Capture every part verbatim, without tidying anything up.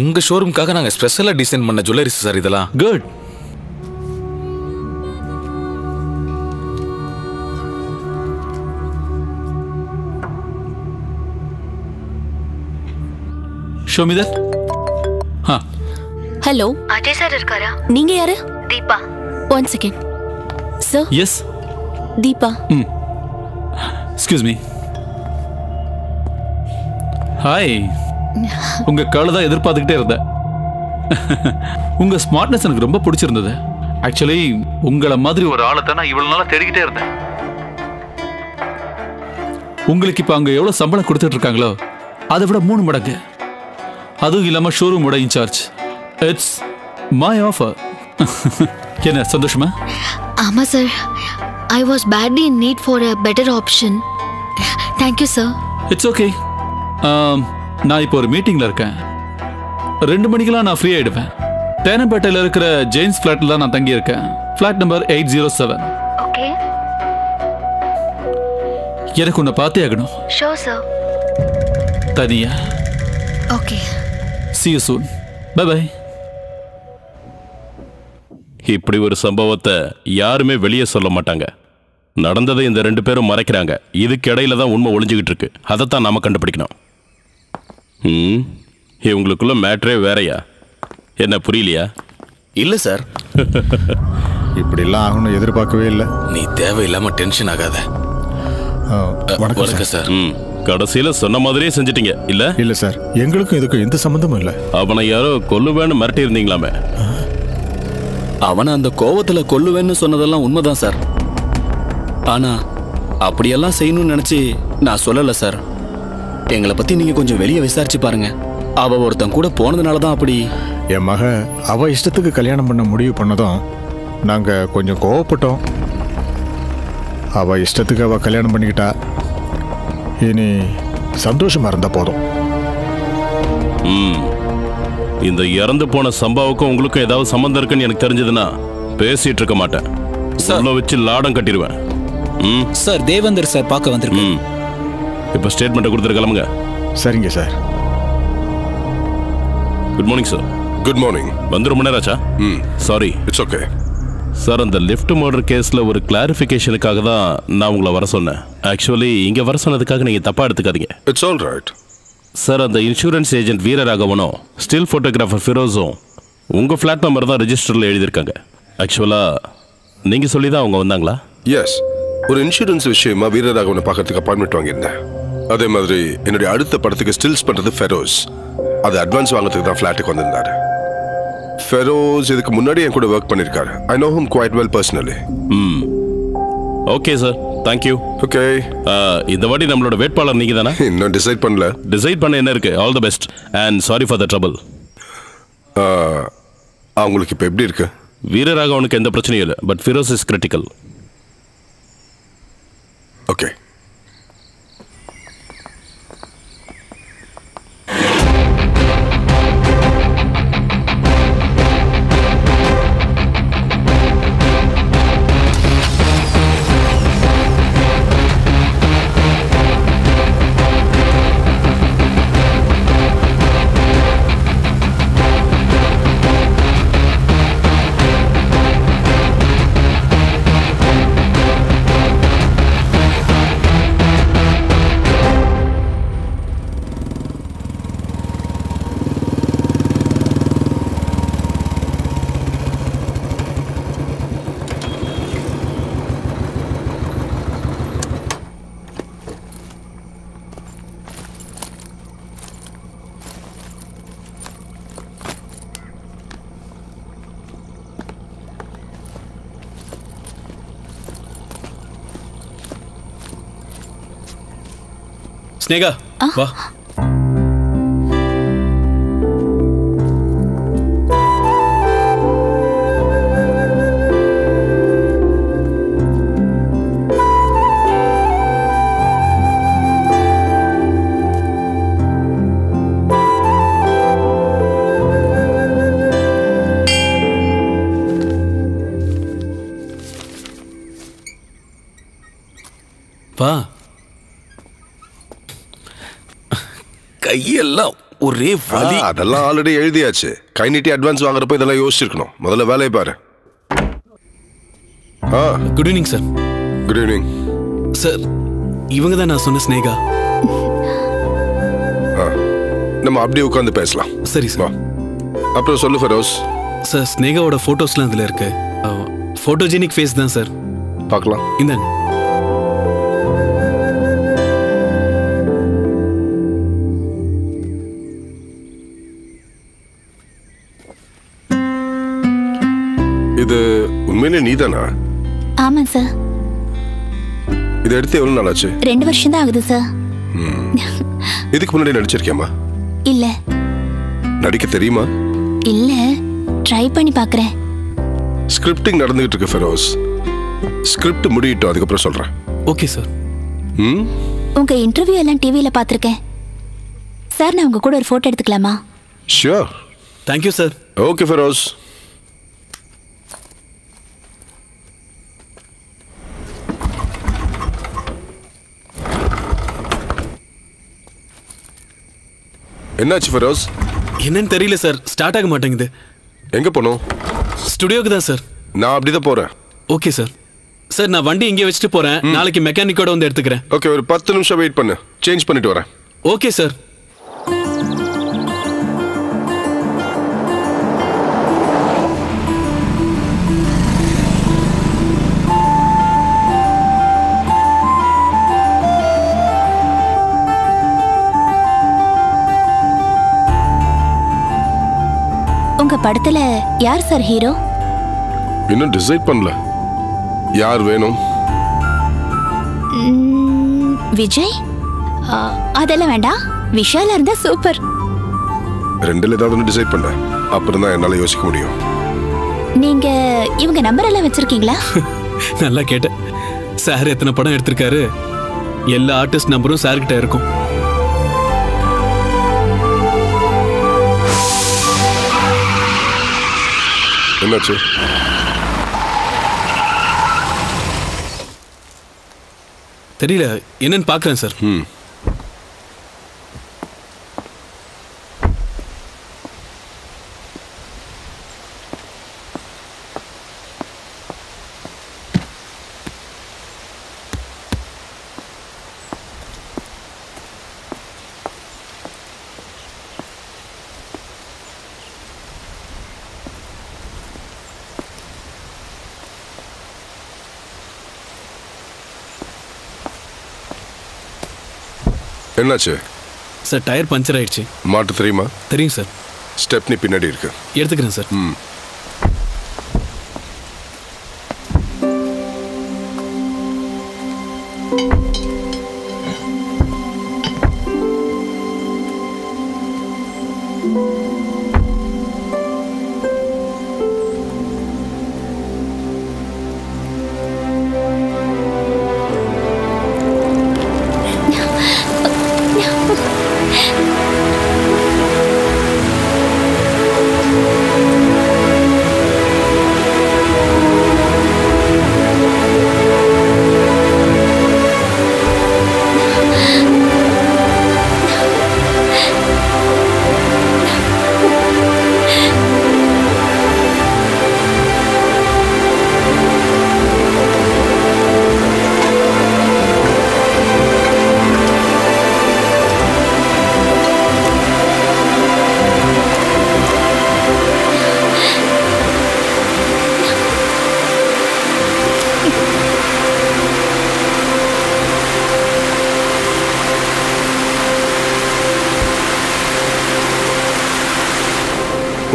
உங்க ஷோரூம்காக நாங்க ஸ்பெஷலா டிசைன் பண்ண ஜுவல்லரிஸ் சார் இதெல்லாம். Good. Show me that. Huh. Hello. Ajay sir irukara. Neenga yaru? Deepa. One second. Sir? Yes. Deepa. Hmm. Excuse me. Hi. Unga kaala da edirpaathukite irundha. Unga smartness enakku romba pidichirundhadu. Actually ungala madri oru aala thana ivul nala thedigite irundha. Ungalukku ipo anga evlo sambala kodutittu irukangalo adha vida moonu madangu. அதுவும் இல்லாமல் ஷோரூமோட incharge. It's my offer. என்ன சந்தோஷமா? ஆமாம் sir, I was badly in need for a better option. Thank you sir. It's okay. நான் இப்போ ஒரு மீட்டிங்கில் இருக்கேன். ரெண்டு மணிக்கெலாம் நான் ஃப்ரீ ஆகிடுவேன். தேனம்பேட்டையில் இருக்கிற ஜெயின்ஸ் ஃப்ளாட்டில் தான் நான் தங்கியிருக்கேன். Flat number eight zero seven. Okay, எனக்கு உன்னை பார்த்தே ஆகணும். Sure sir. தனியா? Okay. See you soon. Bye bye. இப்படி ஒரு சம்பவத்தை யாருமே வெளியே சொல்ல மாட்டாங்க. நடந்ததை இந்த ரெண்டு பேரும் மறைக்கிறாங்க. இதுக்கிடையில தான் உண்மை ஒளிஞ்சுக்கிட்டு இருக்கு. அதைத்தான் நாம கண்டுபிடிக்கணும். ம், இவங்களுக்குள்ள மேட்ரே வேறையா? என்ன புரியலையா? இல்லை சார், இப்படிலாம் ஆகணும் எதிர்பார்க்கவே இல்லை. நீ தேவையில்லாமல் டென்ஷன் ஆகாத. வணக்கம் சார். ம், கடைசியில சொன்ன மாதிரியே செஞ்சிட்டீங்க இல்ல? இல்ல சார், எங்களுக்கும் இதுக்கும் எந்த சம்பந்தமும் இல்ல. அவனை யாரோ கொல்லுவேன்னு மிரட்டி இருந்தீங்களாமே? அவனை அந்த கோவத்துல கொல்லுவேன்னு சொன்னதெல்லாம் உண்மைதான் சார். ஆனா அப்படியெல்லாம் செய்யணும்னு நினைச்சு நான் சொல்லல சார். எங்களை பத்தி நீங்க கொஞ்சம் வெளியே விசாரிச்சு பாருங்க. அவ ஒருத்தன் கூட போனதுனாலதான் அப்படி. என் மக அவ இஷ்டத்துக்கு கல்யாணம் பண்ண முடிவு பண்ணதும் நாங்க கொஞ்சம் கோவப்பட்டோம். அவ இஷ்டத்துக்கு அவ கல்யாணம் பண்ணிக்கிட்டா. இனி சந்தோஷமா இருந்தா போதும். இந்த இறந்து போன சம்பாவுக்கும் உங்களுக்கும் ஏதாவது சம்பந்தம் இருக்குன்னு எனக்கு தெரிஞ்சதுன்னா பேசிட்டு இருக்க மாட்டேன். வச்சு லாடம் கட்டிடுவேன். சார், தேவேந்தர் சார் பார்க்க வந்திருக்கேன். இப்போ ஸ்டேட்மெண்ட் கொடுத்துட்டு கிளம்புங்க. சரிங்க sir. Good morning sir. Good morning. வந்து ரொம்ப நேரம் ஆச்சா? ம், சாரி. It's okay sir. அந்த லிஃப்ட் மர்டர் கேஸில் ஒரு கிளாரிஃபிகேஷனுக்காக தான் நான் உங்களை வர சொன்னேன். ஆக்சுவலி இங்கே வர சொன்னதுக்காக நீங்கள் தப்பாக எடுத்துக்காதீங்க. It's all right sir. அந்த இன்சூரன்ஸ் ஏஜென்ட் வீரராகவனும் ஸ்டில் ஃபோட்டோகிராஃபர் ஃபெரோஸும் உங்கள் ஃப்ளாட் நம்பர் தான் ரெஜிஸ்டரில் எழுதியிருக்காங்க. ஆக்சுவலாக நீங்கள் சொல்லி தான் அவங்க வந்தாங்களா? எஸ், ஒரு இன்சூரன்ஸ் விஷயமா வீரராகவனை பார்க்கறதுக்கு அப்பாயின்மெண்ட் வாங்கியிருந்தேன். அதே மாதிரி என்னுடைய அடுத்த படத்துக்கு ஸ்டில்ஸ் பண்ணுறது ஃபெரோஸ். அது அட்வான்ஸ் வாங்கிறதுக்கு தான் ஃப்ளாட்டுக்கு வந்திருந்தாரு. ஃபெரோஸ் இதுக்கு முன்னாடி என் கூட வர்க் பண்ணியிருக்காரு. I know him quite well personally. ம், ஓகே சார், தேங்க்யூ. ஓகே, இந்த வாட்டி நம்மளோட வேட்பாளர் நீங்கள் தானே? இன்னும் டிசைட் பண்ணல. டிசைட் பண்ண என்ன இருக்குது? All the best and sorry for the trouble. அவங்களுக்கு இப்போ எப்படி இருக்கு? வீரராக அவனுக்கு எந்த பிரச்சனையும் இல்லை. But Feroz is critical. Okay. Sneha வா. ஒரே வலி. அதெல்லாம் ஆல்ரெடி எழுதியாச்சு. கை நீட்டி அட்வான்ஸ் வாங்குறப்ப இதெல்லாம் யோசிச்சிருக்கணும். முதல்ல வேலையை பாரு. Good evening sir. Good evening sir. இவங்க தான் நான் சொன்ன ஸ்னேகா. நம்ம அப்படியே உட்காந்து பேசலாம். சரி சார். அப்புறம் சொல்லு ஃபெரோஸ். சார் ஸ்னேகாவோட ஃபோட்டோஸ்லாம் இதில் இருக்கு. ஃபோட்டோஜெனிக் ஃபேஸ் தான் சார். பார்க்கலாம். இந்தாங்க. இது உண்மையிலே நீதானா? ஆமா சார். இது எடுத்து எவ்வளவு நாள் ஆச்சு? ரெண்டு வருஷம் தான் ஆகுது சார். இதுக்கு முன்னாடி நடிச்சிருக்கேமா? இல்ல. நடிக்க தெரியுமா? இல்ல, ட்ரை பண்ணி பார்க்கறேன். ஸ்கிரிப்டிங் நடந்துகிட்டு இருக்கு ஃபெரோஸ். ஸ்கிரிப்ட் முடியட்டும், அதுக்கு அப்புறம் சொல்றேன். Okay sir. ம், உங்க இன்டர்வியூ எல்லாம் டிவில பாத்துர்க்கேன் சார். நான் உங்க கூட ஒரு போட்டோ எடுத்துக்கலாமா? Sure. Thank you sir. Okay Feroz. என்னாச்சு ஃபெரோஸ்? என்னன்னு தெரியல சார், ஸ்டார்ட் ஆக மாட்டேங்குது. எங்கே போனோம்? ஸ்டுடியோக்கு தான் சார். நான் அப்படி தான் போகிறேன். Okay sir. சார் நான் வண்டி இங்கே வச்சுட்டு போகிறேன். நாளைக்கு மெக்கானிக்கோட வந்து எடுத்துக்கிறேன். ஓகே, ஒரு பத்து நிமிஷம் வெயிட் பண்ணு. சேஞ்ச் பண்ணிட்டு வரேன். Okay sir. படத்துல யார் சார் ஹீரோ? இன்னும் டிசைட் பண்ணல. யார் வேணும்? விஜய்? அதெல்லாம் வேண்டாம். விஷாலா இருந்தா சூப்பர். ரெண்டுல ஏதாவது டிசைட் பண்ண, அப்புறம் தான் என்னால யோசிக்க முடியும். நீங்க இவங்க நம்பர் எல்லாம் வச்சிருக்கீங்களா? நல்லா கேட்ட. சார் எத்தனை படம் எடுத்திருக்காரு, எல்லா ஆர்டிஸ்ட் நம்பரும் சார்கிட்ட இருக்கும். என்னாச்சு? தெரியல, என்னன்னு பார்க்குறேன் சார். ம், என்னாச்சு? சார் டயர் பஞ்சர் ஆயிடுச்சு. மாட்டு தெரியுமா? தெரியும் சார். ஸ்டெப்னி பின்னாடி இருக்கு, எடுத்துக்கிறேன் சார். ம்,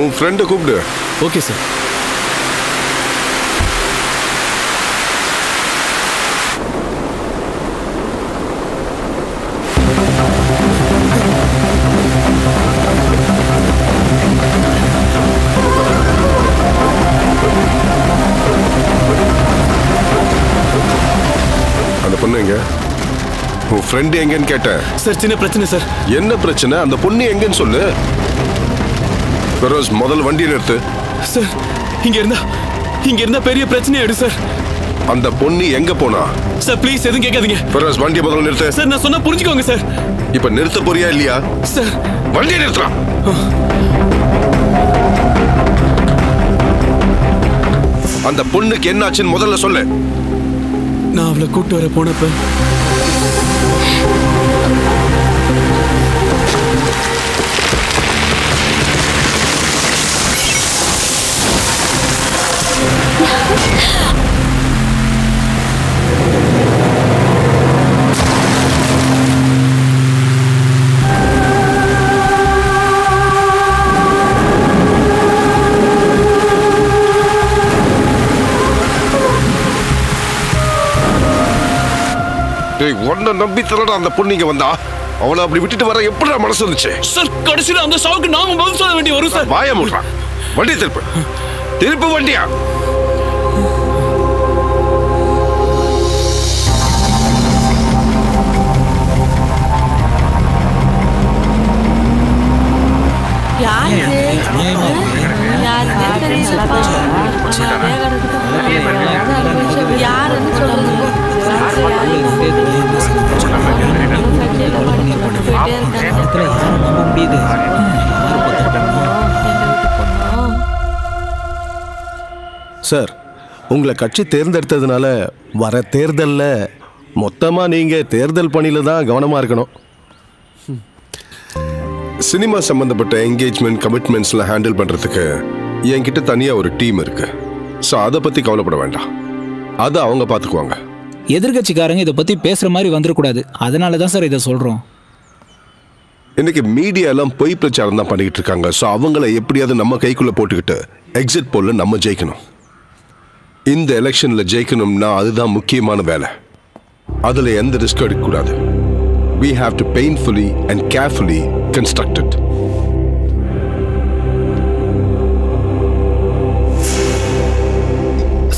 உன் ஃப்ரெண்டை கூப்பிடு. Okay sir. அந்த பொண்ணு எங்க? உன் ஃப்ரெண்டு எங்கன்னு கேட்டேன் சார். சின்ன பிரச்சனை சார். என்ன பிரச்சனை? அந்த பொண்ணு எங்கன்னு சொல்லு. ஃபெரோஸ், முதல் வண்டியில் எடுத்து. சார் இங்க இருந்தா இங்க இருந்தா பெரிய பிரச்சனை ஆயிடும் சார். அந்த பொண்ணு எங்க போனா? சார் ப்ளீஸ் எதுவும் கேட்காதீங்க. ஃபெரோஸ் வண்டியை முதல்ல நிறுத்து. சார் நான் சொன்னா புரிஞ்சுக்கோங்க சார். இப்ப நிறுத்த போறியா இல்லையா? சார் வண்டியை நிறுத்தலாம். அந்த பொண்ணுக்கு என்னாச்சுன்னு முதல்ல சொல்லு. நான் அவளை கூட்டு வர போனப்ப ஒன்ன நம்பி தரடா அந்த பொண்ணுங்க வந்தா அவளை அப்படி விட்டுட்டு வர எப்படி மனசு வந்துச்சு சார்? கடைசியில் அந்த சாவுக்கு நாம பதில் சொல்ல வேண்டிய வரும் சார். வாய மூடுறான். வண்டி திருப்பு திருப்பு வண்டியா? சார், உங்களை கட்சி தேர்ந்தெடுத்ததுனால வர தேர்தலில் மொத்தமாக நீங்கள் தேர்தல் பணியில் தான் கவனமாக இருக்கணும். சினிமா சம்மந்தப்பட்ட என்கேஜ்மெண்ட் கமிட்மெண்ட்ஸில் ஹேண்டில் பண்ணுறதுக்கு என்கிட்ட தனியாக ஒரு டீம் இருக்குது. ஸோ அதை பற்றி கவலைப்பட வேண்டாம், அதை அவங்க பார்த்துக்குவாங்க. எதிர்கட்சிக்காரங்க இதை பற்றி பேசுகிற மாதிரி வந்துடக்கூடாது, அதனால தான் சார் இதை சொல்கிறோம். இன்றைக்கி மீடியாலாம் பொய் பிரச்சாரம் தான் பண்ணிக்கிட்டு இருக்காங்க. ஸோ அவங்கள எப்படியாவது நம்ம கைக்குள்ளே போட்டுக்கிட்டு எக்ஸிட் போலில் நம்ம ஜெயிக்கணும். இந்த எலெக்ஷனில் ஜெயிக்கணும்னா அதுதான் முக்கியமான வேலை. அதில் எந்த ரிஸ்க் எடுக்கக்கூடாது. We have to painfully and carefully construct it.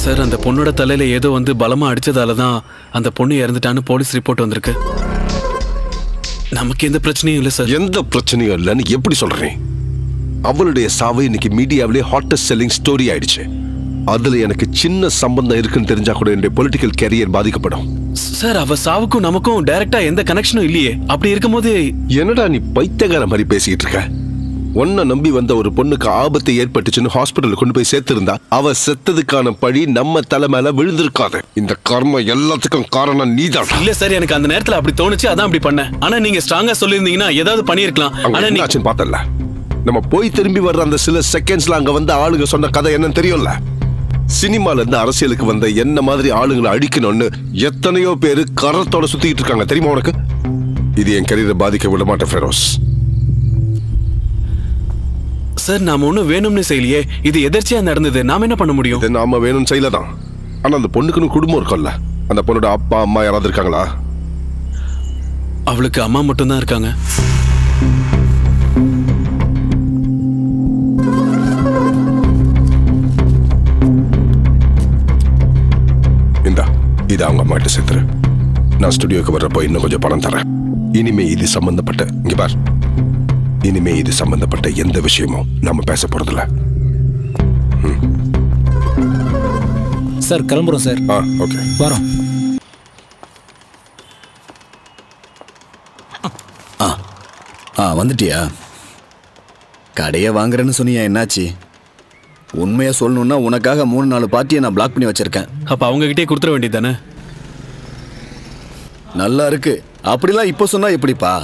Sir, அந்த பொண்ணோட தலையில் ஏதோ வந்து பலமாக அடித்ததால தான் அந்த பொண்ணு இறந்துட்டான்னு போலீஸ் ரிப்போர்ட் வந்திருக்கு. நமக்கு எந்த பிரச்சனையும் இல்லை சார். எந்த பிரச்சனையும் இல்லைன்னு எப்படி சொல்கிறேன்? அவளுடைய சாவை இன்னைக்கு மீடியாவிலே ஹாட்டஸ்ட் செல்லிங் ஸ்டோரி ஆயிடுச்சு. அதில் எனக்கு சின்ன சம்பந்தம் இருக்குன்னு தெரிஞ்சா கூட என்னுடைய பொலிட்டிக்கல் கேரியர் பாதிக்கப்படும் சார். அவ சாவுக்கும் நமக்கும் டைரக்டா எந்த கனெக்ஷனும் இல்லையே. அப்படி இருக்கும்போது என்னடா நீ பைத்தியக்கார மாதிரி பேசிக்கிட்டு இருக்க? ஒன்ன நம்பி வந்த ஒரு பொண்ணுக்கு ஆபத்து ஏற்பட்டுச்சுன்னு ஹாஸ்பிட்டல் கொண்டு போய் சேர்த்திருந்தா அவ செத்ததுக்கான பழி நம்ம தலை மேல விழுந்திருக்காது. இந்த கர்ம எல்லாத்துக்கும் காரணம் நீதான். இல்ல சார், எனக்கு அந்த நேரத்துல அப்படி தோணுச்சு, அதான் அப்படி பண்ணேன். ஆனா நீங்க ஸ்ட்ராங்கா சொல்லியிருந்தீங்கன்னா ஏதாவது பண்ணிருக்கலாம். ஆனா நீங்க பார்த்தல நம்ம போய் திரும்பி வர்ற அந்த சில செகண்ட்ஸ்ல அங்க வந்து ஆளுங்க சொன்ன கதை என்னன்னு தெரியும்ல. சினிமால இருந்து அரசியலுக்கு வந்த என்ன மாதிரி ஆளுங்களை அழிக்கணும்னு எத்தனையோ பேரு கரத்தோட சுத்திட்டு இருக்காங்க தெரியுமா உனக்கு? இது என் கரியரை பாதிக்க விட மாட்டேன் ஃபெரோஸ். சார், நாம ஒன்னும் வேணும்னு செய்யலையே, இது எதர்ச்சியா நடந்தது. நாம என்ன பண்ண முடியும்? இது நாம வேணும்னு செய்யலதான். ஆனா அந்த பொண்ணுக்குன்னு குடும்பம் இருக்கும்ல. அந்த பொண்ணோட அப்பா அம்மா யாராவது இருக்காங்களா? அவளுக்கு அம்மா மட்டும்தான் இருக்காங்க. இதை அவங்க அம்மாட்ட சேர்த்துரு. நான் ஸ்டுடியோக்கு வர்றப்போ இன்னும் கொஞ்சம் பணம் தரேன். இனிமே இது சம்பந்தப்பட்ட இங்க பார் இனிமே இது சம்பந்தப்பட்ட எந்த விஷயமும் நம்ம பேச போறதில்ல. சார் கிளம்புறோம் சார். ஆ, ஓகே, வரோம். ஆ ஆ வந்துட்டியா? கடையை வாங்குறேன்னு சொன்னியா, என்னாச்சு? உண்மையா சொல்லணும்னா உனக்காக மூணு நாலு பார்ட்டியை நான் பிளாக் பண்ணி வச்சிருக்கேன். அப்ப அவங்க கிட்டே கொடுத்துட வேண்டியது தானே. நல்லா இருக்கு. அப்படிலாம் இப்போ சொன்னா எப்படிப்பா?